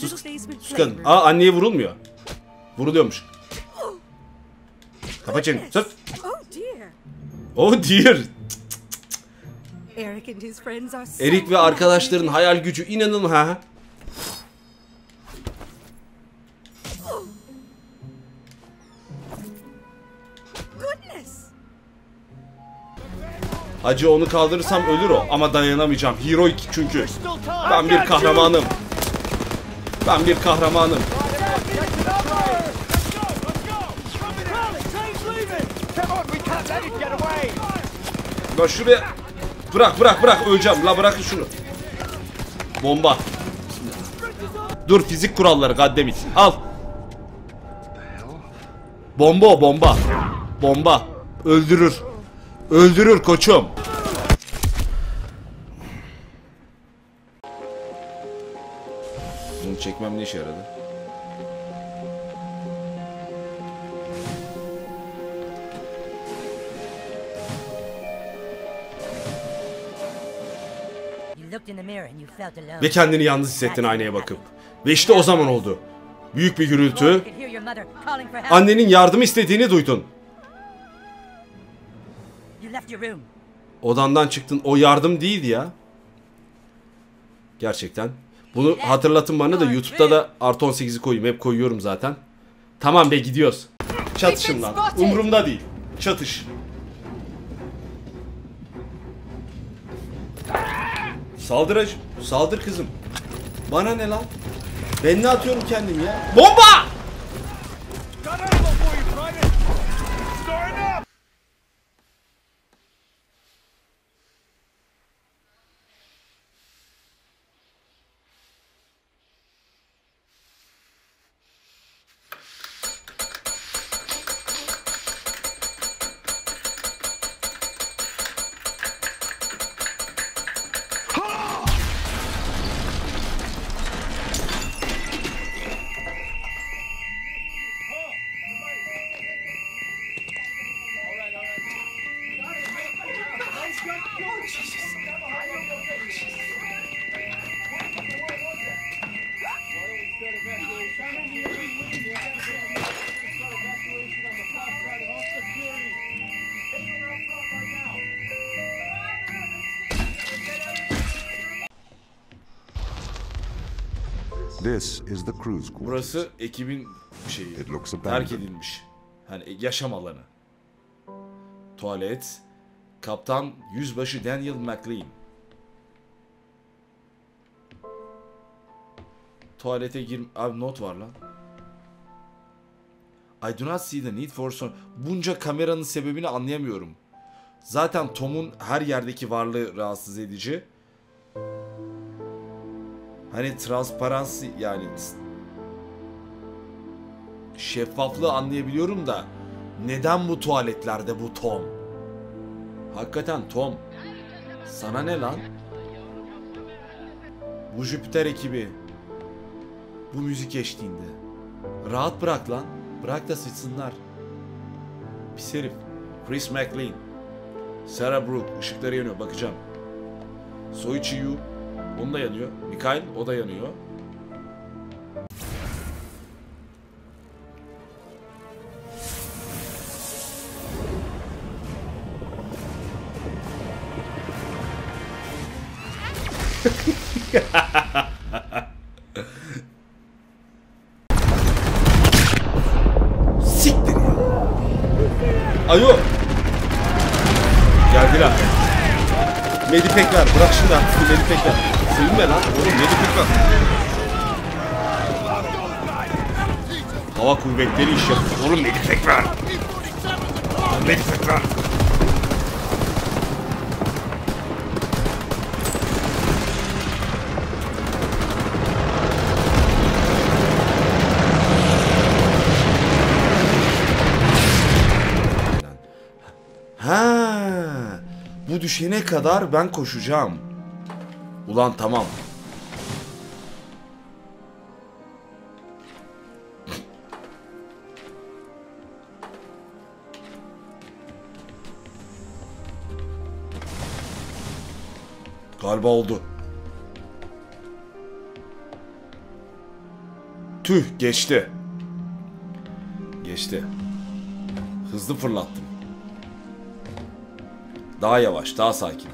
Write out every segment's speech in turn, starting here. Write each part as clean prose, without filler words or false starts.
Sus. Aa, anneye vurulmuyor. Vuruluyormuş. Kapa çeneni. Sus. Oh dear. Eric ve arkadaşların hayal gücü inanın ha. Acı onu kaldırırsam ölür o ama dayanamayacağım. Heroik çünkü. Ben bir kahramanım. Ben bir kahramanım. Bak şuraya. Bırak öleceğim. La bırakın şunu. Bomba. Dur, fizik kuralları goddammit. Al. Bomba. Öldürür. Öldürür koçum. Bunu çekmem ne işe yaradı? Ve kendini yalnız hissettin aynaya bakıp. Ve işte o zaman oldu. Büyük bir gürültü. Annenin yardım istediğini duydun. Odandan çıktın. O yardım değildi ya. Gerçekten. Bunu hatırlatın bana da YouTube'da da artı 18'i koyayım. Hep koyuyorum zaten. Tamam be, gidiyoruz. Çatışın lan. Umurumda değil. Çatış. Saldır kızım. Bana ne lan? Ben ne atıyorum kendim ya? Bomba! Burası ekibin şeyi, terk edilmiş. Hani yaşam alanı. Tuvalet. Kaptan Yüzbaşı Daniel McLean. Tuvalete gir... Abi not var lan. I do not see the need for son... Bunca kameranın sebebini anlayamıyorum. Zaten Tom'un her yerdeki varlığı rahatsız edici. Hani transparansı yani... Şeffaflığı anlayabiliyorum da... Neden bu tuvaletlerde bu Tom? Hakikaten Tom. Sana ne lan? Bu Jüpiter ekibi. Bu müzik eşliğinde. Rahat bırak lan. Bırak da sıçsınlar. Pis herif. Chris McLean. Sarah Brook. Işıkları yanıyor. Bakacağım. Soichi Yu. Onun da yanıyor. Mikael. O da yanıyor. Siktir ya. Ayo. Geldiler. Medipekler. Bırak şimdi artık medipekler. Sevinme lan. Oğlum medipekler. Hava kuvvetleri iş yapıyor. Oğlum medipekler. Medipekler. Bu düşene kadar ben koşacağım. Ulan tamam. Galiba oldu. Tüh, geçti. Geçti. Hızlı fırlattım. Daha yavaş, daha sakin.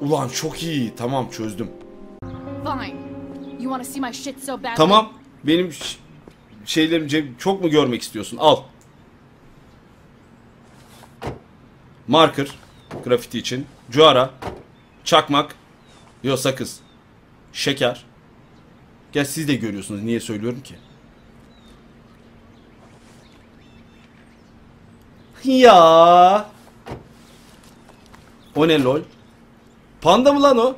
Ulan çok iyi. Tamam, çözdüm. Tamam. Benim şeylerim çok mu görmek istiyorsun? Al. Marker grafiti için. Cuara. Çakmak. Yo, sakız. Şeker. Gel, siz de görüyorsunuz. Niye söylüyorum ki? Ya. O ne lol? Panda mı lan o?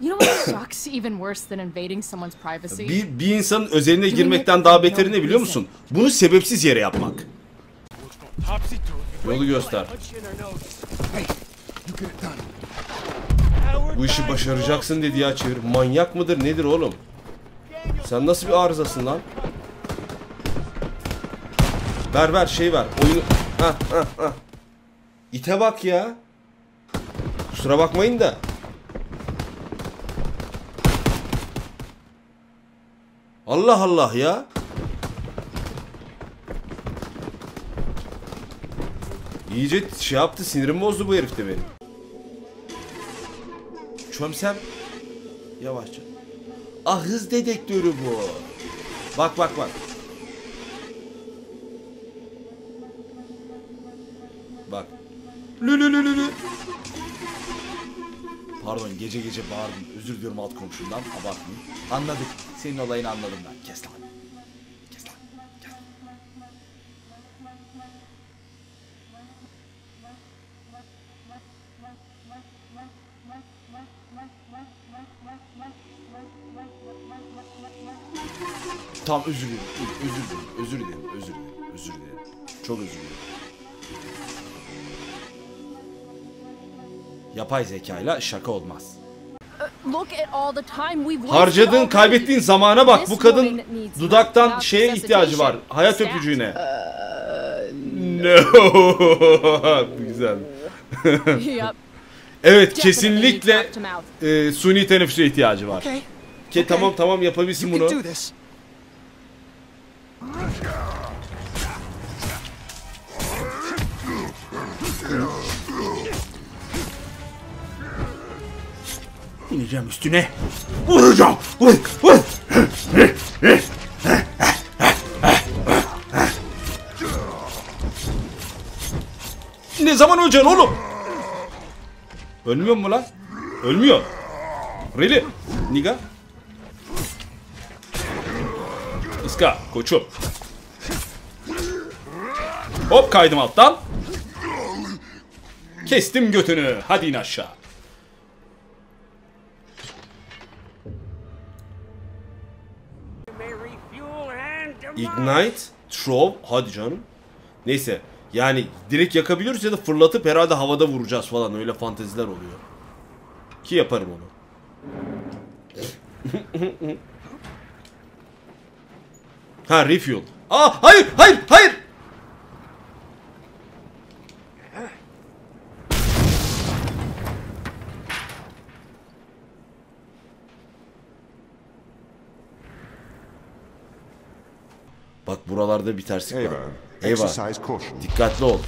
Bir insanın özeline girmekten daha beteri ne biliyor musun? Bunu sebepsiz yere yapmak. Yolu göster. Bu işi başaracaksın dedi ya çevir. Manyak mıdır nedir oğlum? Sen nasıl bir arızasın lan? Ver ver şey ver. Oyunu... Hah. İte bak ya. Kusura bakmayın da. Allah Allah ya. İyice şey yaptı, sinirimi bozdu bu herif de benim. Çömsem. Yavaşça. Ah, hız dedektörü bu. Bak bak bak. Bak. Lülülülülü. Pardon, gece gece bağırdım. Özür diliyorum alt komşumdan. Abartmayayım. Anladık. Senin olayını anladım ben. Kes lan. Kes lan. Kes. Tamam, özür dilerim. Özür dilerim. Çok özür dilerim. Yapay zekayla şaka olmaz. Harcadığın, kaybettiğin zamana bak. Bu kadın dudaktan şeye ihtiyacı var. Hayat öpücüğüne. No. Güzel. Evet, kesinlikle suni teneffüse ihtiyacı var. Tamam yapabilsin bunu. İneceğim üstüne. Vuracağım. Vur. Ne zaman öleceksin oğlum? Ölmüyor mu lan? Ölmüyor. Really? Niga. Iska koçum. Hop, kaydım alttan. Kestim götünü. Hadi in aşağı. Ignite, throw, hadi canım. Neyse, yani direkt yakabiliyoruz ya da fırlatıp herhalde havada vuracağız falan, öyle fanteziler oluyor. Ki yaparım onu. Ha, refuel. Aa, hayır. Bak, buralarda bir terslik var. Eyvah. Dikkatli ol.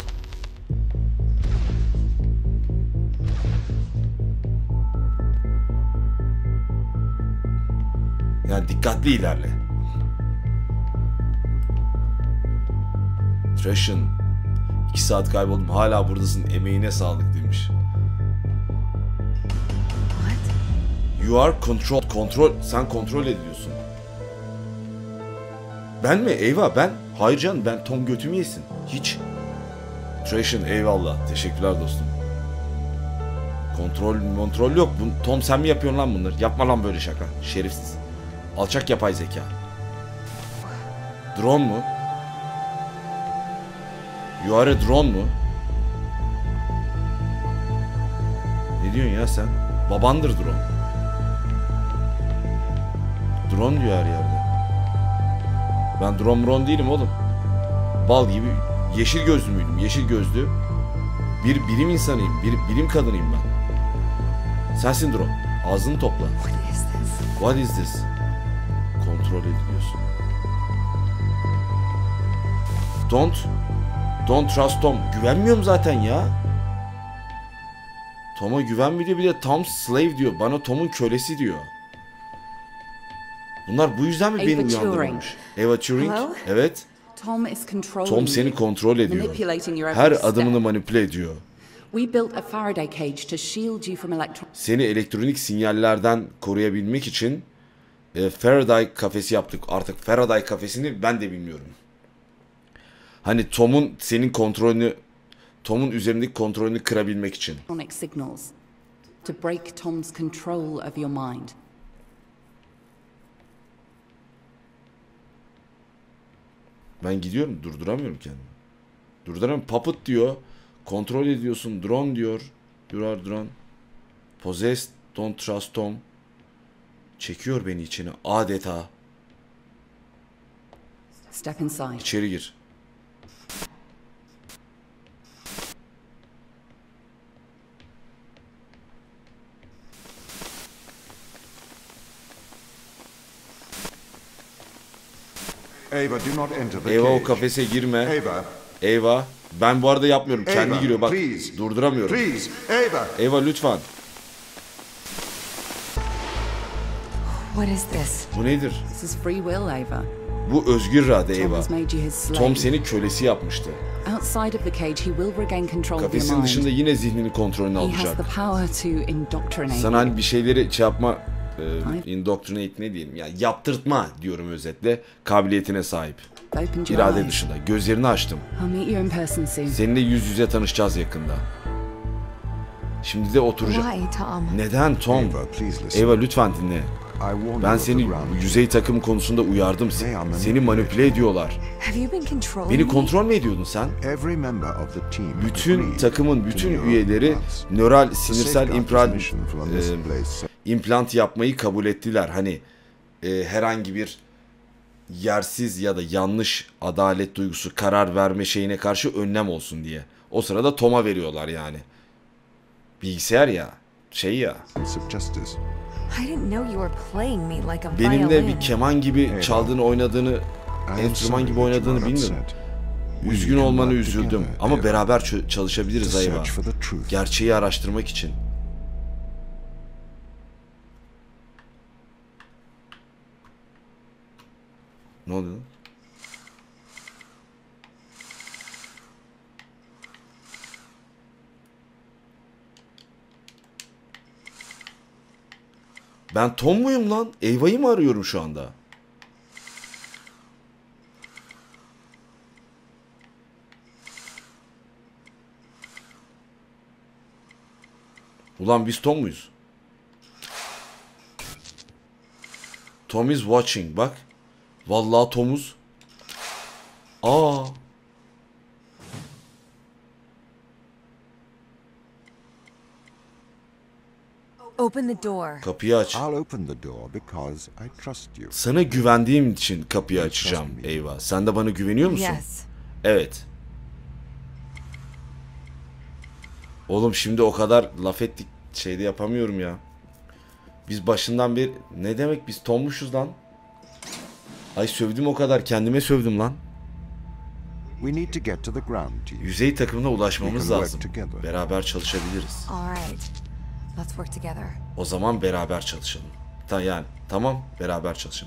Yani dikkatli ilerle. Trashin. 2 saat kayboldum. Hala buradasın. Emeğine sağlık demiş. You are controlled. Sen kontrol ediyorsun. Ben mi? Eyvah ben. Hayır canım, ben Tom götümü yesin. Hiç. Trash'in eyvallah. Teşekkürler dostum. Kontrol yok. Tom sen mi yapıyorsun lan bunları? Yapma lan böyle şaka. Şerefsiz. Alçak yapay zeka. Drone mu? You are a drone mu? Ne diyorsun ya sen? Babandır drone. Drone diyor her yerde. Ben drone değilim oğlum. Bal gibi yeşil gözlü müydüm? Yeşil gözlü. Bir bilim insanıyım. Bir bilim kadınıyım ben. Sensin drone. Ağzını topla. What is this? Kontrol ediliyorsun. Don't trust Tom. Güvenmiyorum zaten ya. Tom'a güvenmiyor, bir de Tom's slave diyor. Bana Tom'un kölesi diyor. Bunlar bu yüzden mi beni uyandırmış? Ava Turing. Evet. Tom seni kontrol ediyor. Her adımını manipüle ediyor. Seni elektronik sinyallerden koruyabilmek için Faraday kafesi yaptık. Artık Faraday kafesini ben de bilmiyorum. Hani Tom'un senin kontrolünü, Tom'un üzerindeki kontrolünü kırabilmek için. Ben gidiyorum, durduramıyorum kendimi. Durduramıyorum. Puppet diyor. Kontrol ediyorsun. Drone diyor. You are drone. Possessed. Don't trust Tom. Çekiyor beni içine adeta. Step inside. İçeri gir. Ava, o kafese girme. Ava, ben bu arada yapmıyorum. Ava, kendi giriyor bak. Please, durduramıyorum. Please, Ava lütfen. What is this? Bu nedir? This is free will, Ava. Bu özgür irade Ava. Tom seni kölesi yapmıştı. Kafesin dışında yine zihnini kontrolüne alacak. Sana hani bir şeyleri şey yapma... indoctrinate ne diyelim yani, yaptırtma diyorum özetle, kabiliyetine sahip. İrade dışında. Gözlerini açtım. Seninle yüz yüze tanışacağız yakında. Şimdi de oturacağım. Neden Tom? Ava lütfen dinle. Ben seni yüzey takım konusunda uyardım. Seni manipüle ediyorlar. Beni kontrol mü ediyordun sen? Bütün takımın bütün üyeleri nöral sinirsel implant yapmayı kabul ettiler. Hani herhangi bir yersiz ya da yanlış adalet duygusu, karar verme şeyine karşı önlem olsun diye. O sırada Tom'a veriyorlar yani. Bilgisayar ya, şey ya. Benimle bir keman gibi çaldığını, oynadığını, enstrüman gibi oynadığını bilmiyorum. Üzgün olmanı üzüldüm ama beraber çalışabiliriz Ava. Gerçeği araştırmak için. Ne oluyor? Ben Tom muyum lan? Ava'yı mı arıyorum şu anda? Ulan biz Tom muyuz? Tom is watching bak. Vallahi Tom'uz. Aa. Open the door. Kapıyı aç. Sana güvendiğim için kapıyı açacağım Ava. Sen de bana güveniyor musun? Evet. Oğlum şimdi o kadar laf ettik, şeyde yapamıyorum ya. Biz başından beri ne demek biz Tom'muşuz lan? Ay sövdüm o kadar. Kendime sövdüm lan. Yüzey takımına ulaşmamız lazım. Beraber çalışabiliriz. O zaman beraber çalışalım. Yani tamam, beraber çalışalım.